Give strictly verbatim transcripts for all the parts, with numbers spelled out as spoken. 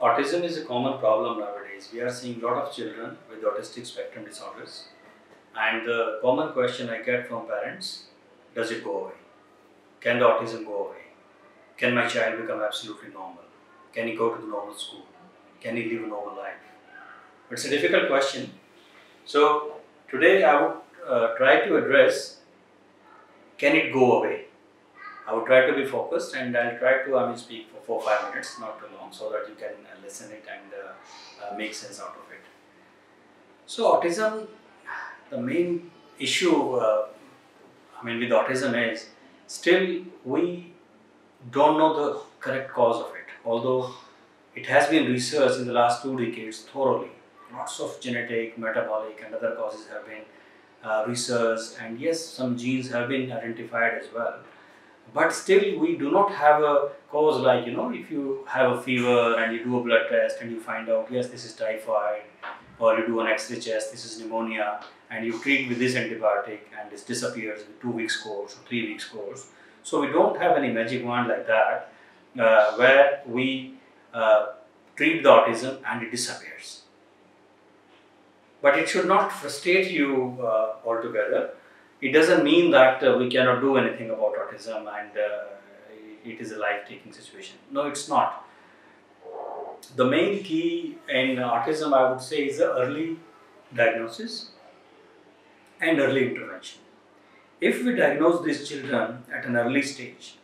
Autism is a common problem nowadays. We are seeing a lot of children with autistic spectrum disorders, and the common question I get from parents, does it go away? Can the autism go away? Can my child become absolutely normal? Can he go to the normal school? Can he live a normal life? It's a difficult question. So today I would uh, try to address, can it go away? I would try to be focused, and I'll try to I mean, speak for four or five minutes, not too long, so that you can uh, listen it and uh, uh, make sense out of it. So autism, the main issue uh, I mean with autism is still we don't know the correct cause of it, although it has been researched in the last two decades thoroughly. Lots of genetic, metabolic and other causes have been uh, researched, and yes, some genes have been identified as well. But still we do not have a cause, like, you know, if you have a fever and you do a blood test and you find out, yes, this is typhoid, or you do an X-ray chest, this is pneumonia, and you treat with this antibiotic and this disappears in two weeks course or three weeks course. So we don't have any magic wand like that uh, where we uh, treat the autism and it disappears. But it should not frustrate you uh, altogether. It doesn't mean that uh, we cannot do anything about autism and uh, it is a life-taking situation. No, it's not. The main key in autism, I would say, is the early diagnosis and early intervention. If we diagnose these children at an early stage,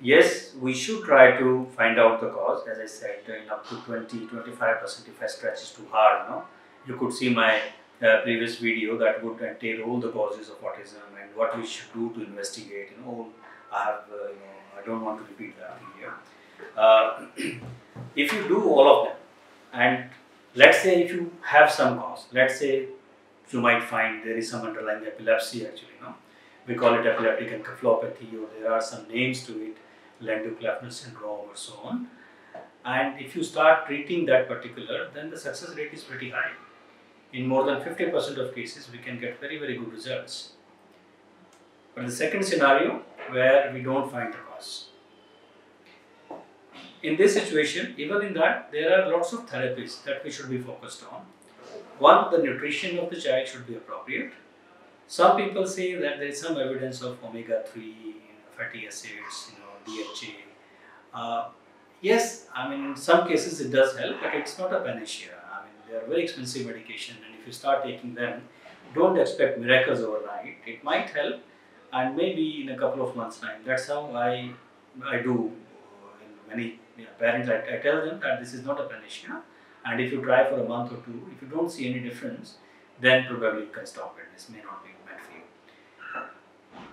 yes, we should try to find out the cause. As I said, in up to twenty to twenty-five percent, if I stretch is too hard, you know, you could see my Uh, previous video that would entail all the causes of autism and what we should do to investigate. You know, I have, uh, you know, I don't want to repeat that here. Uh, if you do all of them, and let's say if you have some cause, let's say you might find there is some underlying epilepsy actually. No, we call it epileptic encephalopathy, or there are some names to it, Lennox-Gastaut syndrome or so on. And if you start treating that particular, then the success rate is pretty high. In more than fifty percent of cases, we can get very, very good results. But the second scenario, where we don't find the cause. In this situation, even in that, there are lots of therapies that we should be focused on. One, the nutrition of the child should be appropriate. Some people say that there is some evidence of omega three, fatty acids, you know, D H A. Uh, yes, I mean, in some cases it does help, but it's not a panacea. They are very expensive medication, and if you start taking them, don't expect miracles overnight. It might help, and maybe in a couple of months' time. That's how I, I do. In many you know, parents, I, I tell them that this is not a panacea, and if you try for a month or two, if you don't see any difference, then probably you can stop it. This may not be meant for you.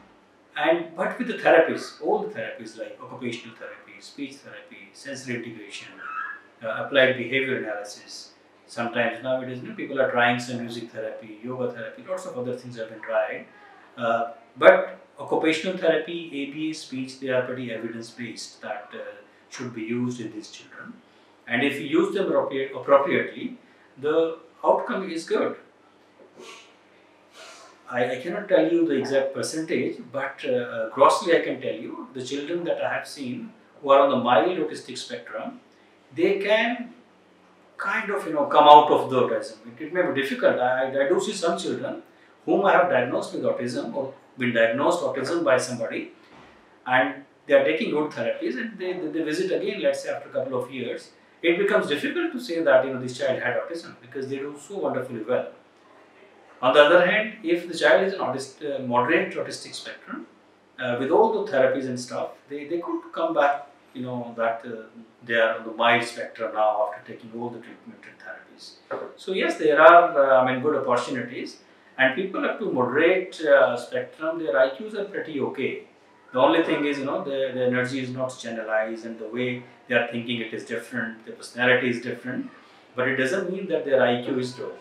And but with the therapies, all the therapies like occupational therapy, speech therapy, sensory integration, uh, applied behavior analysis. Sometimes nowadays people are trying some music therapy, yoga therapy, lots of other things have been tried. Uh, but occupational therapy, A B A, speech, they are pretty evidence-based that uh, should be used in these children. And if you use them appropriate, appropriately, the outcome is good. I, I cannot tell you the exact percentage, but uh, grossly I can tell you, the children that I have seen who are on the mild autistic spectrum, they can kind of, you know, come out of the autism. It, it may be difficult. I, I do see some children whom I have diagnosed with autism or been diagnosed autism by somebody, and they are taking good therapies, and they, they, they visit again, let's say after a couple of years. It becomes difficult to say that, you know, this child had autism, because they do so wonderfully well. On the other hand, if the child is an autistic, uh, moderate autistic spectrum, uh, with all the therapies and stuff, they, they could come back, you know, that uh, they are on the mild spectrum now after taking all the treatment and therapies. So yes, there are, uh, I mean, good opportunities, and people up to moderate uh, spectrum, their I Qs are pretty okay. The only thing is, you know, the, the energy is not channelized, and the way they are thinking it is different, their personality is different, but it doesn't mean that their I Q is low.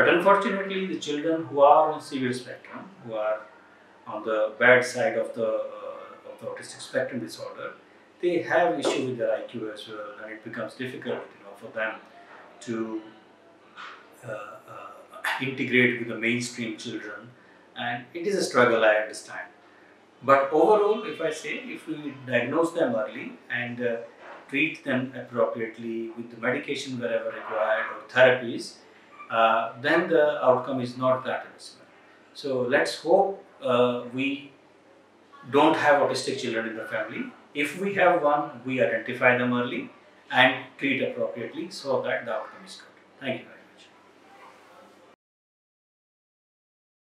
But unfortunately, the children who are on severe spectrum, who are on the bad side of the uh, autistic spectrum disorder, they have issue with their I Q as well, and it becomes difficult, you know, for them to uh, uh, integrate with the mainstream children, and it is a struggle, I understand. But overall, if I say, if we diagnose them early and uh, treat them appropriately with the medication wherever required or therapies, uh, then the outcome is not that abysmal. So let's hope uh, we don't have autistic children in the family. If we have one, we identify them early and treat appropriately so that the outcome is good. Thank you.